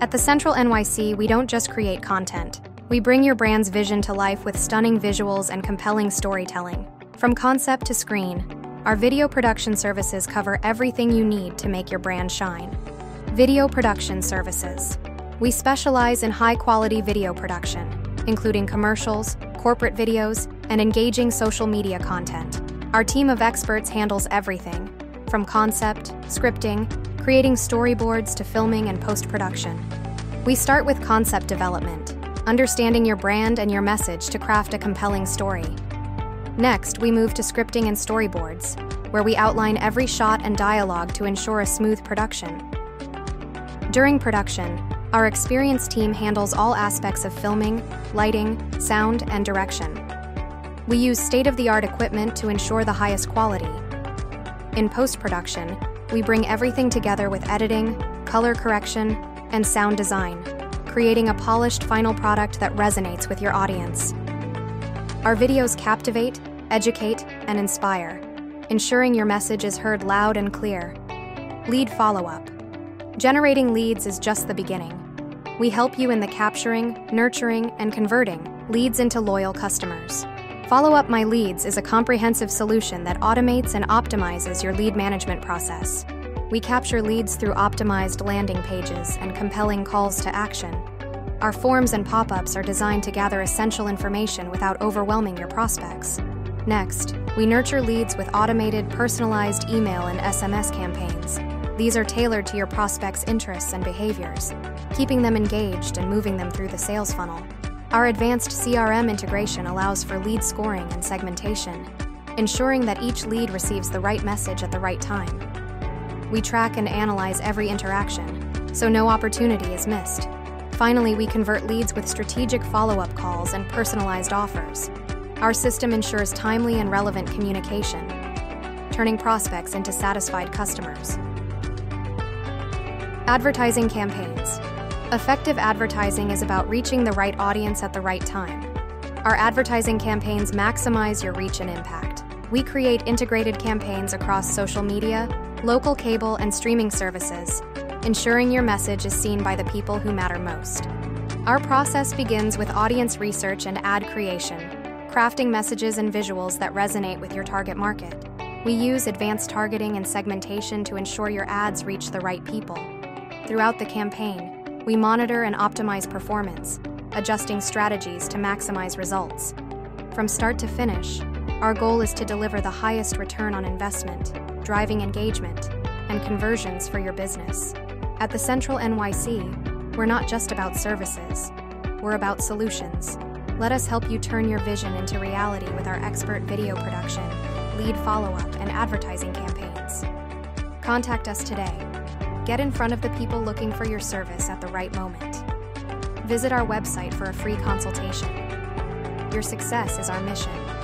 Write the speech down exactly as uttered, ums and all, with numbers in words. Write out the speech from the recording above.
At the Central N Y C, we don't just create content. We bring your brand's vision to life with stunning visuals and compelling storytelling. From concept to screen, our video production services cover everything you need to make your brand shine. Video production services. We specialize in high-quality video production, including commercials, corporate videos, and engaging social media content. Our team of experts handles everything, from concept, scripting, creating storyboards to filming and post-production. We start with concept development, understanding your brand and your message to craft a compelling story. Next, we move to scripting and storyboards, where we outline every shot and dialogue to ensure a smooth production. During production, our experienced team handles all aspects of filming, lighting, sound, and direction. We use state-of-the-art equipment to ensure the highest quality. In post-production, we bring everything together with editing, color correction, and sound design, creating a polished final product that resonates with your audience. Our videos captivate, educate, and inspire, ensuring your message is heard loud and clear. Lead follow-up. Generating leads is just the beginning. We help you in the capturing, nurturing, and converting leads into loyal customers. Follow Up My Leads is a comprehensive solution that automates and optimizes your lead management process. We capture leads through optimized landing pages and compelling calls to action. Our forms and pop-ups are designed to gather essential information without overwhelming your prospects. Next, we nurture leads with automated, personalized email and S M S campaigns. These are tailored to your prospects' interests and behaviors, keeping them engaged and moving them through the sales funnel. Our advanced C R M integration allows for lead scoring and segmentation, ensuring that each lead receives the right message at the right time. We track and analyze every interaction, so no opportunity is missed. Finally, we convert leads with strategic follow-up calls and personalized offers. Our system ensures timely and relevant communication, turning prospects into satisfied customers. Advertising campaigns. Effective advertising is about reaching the right audience at the right time. Our advertising campaigns maximize your reach and impact. We create integrated campaigns across social media, local cable, and streaming services, ensuring your message is seen by the people who matter most. Our process begins with audience research and ad creation, crafting messages and visuals that resonate with your target market. We use advanced targeting and segmentation to ensure your ads reach the right people. Throughout the campaign, we monitor and optimize performance, adjusting strategies to maximize results. From start to finish, our goal is to deliver the highest return on investment, driving engagement and conversions for your business. At the Central N Y C, we're not just about services, we're about solutions. Let us help you turn your vision into reality with our expert video production, lead follow-up, and advertising campaigns. Contact us today. Get in front of the people looking for your service at the right moment. Visit our website for a free consultation. Your success is our mission.